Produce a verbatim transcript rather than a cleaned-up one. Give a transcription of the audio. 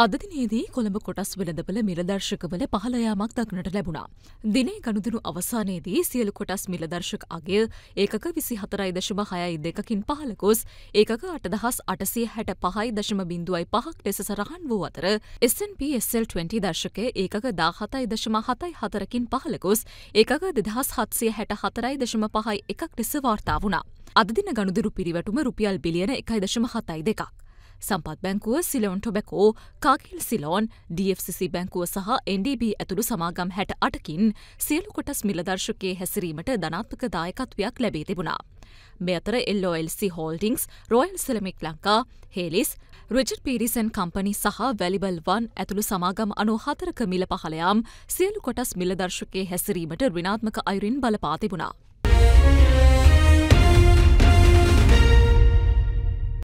අද දිනේදී කොළඹ කොටස් වෙළඳපොළ මිලදර්ශකවල පහළ යාමක් දක්නට ලැබුණා. දිනේ ගනුදෙනු අවසානයේදී සියලු කොටස් මිලදර්ශක අගය ඒකක විසි හතරයි දශම හයයි දෙක කින් පහළ ගොස් ඒකක අට දහස් අටසිය හැට පහයි දශම පහක් ලෙස සරහන් වූ අතර S and P S L twenty දර්ශකයේ ඒකක දාහතයි දශම හතයි හතර කින් පහළ ගොස් ඒකක දෙදහස් හත්සිය හැට හතරයි දශම පහයි එකක් ලෙස වාර්තා වුණා. අද දින ගනුදෙනු පිරිවැටුම රුපියල් බිලියන එකයි දශම හතයි දෙකක්. संपत् बैंकुव सिलोन टोबैको काकिल Ceylon D F C C बैंकुव सह N D B ඇතුළු සමාගම් හැට අටකින් සියලු කොටස් මිලදර්ශකයේ හැසිරීමට ධනාත්මක දායකත්වයක් ලැබී තිබුණා. මේ අතර L O L C Holdings, Royal Ceramic Lanka, Helis, Richard Pires and Company සහ Valuable One ඇතුළු සමාගම් අනූ හතරක මිල පහළයම් සියලු කොටස් මිලදර්ශකයේ හැසිරීමට ඍණාත්මක අයුරින් බලපා තිබුණා.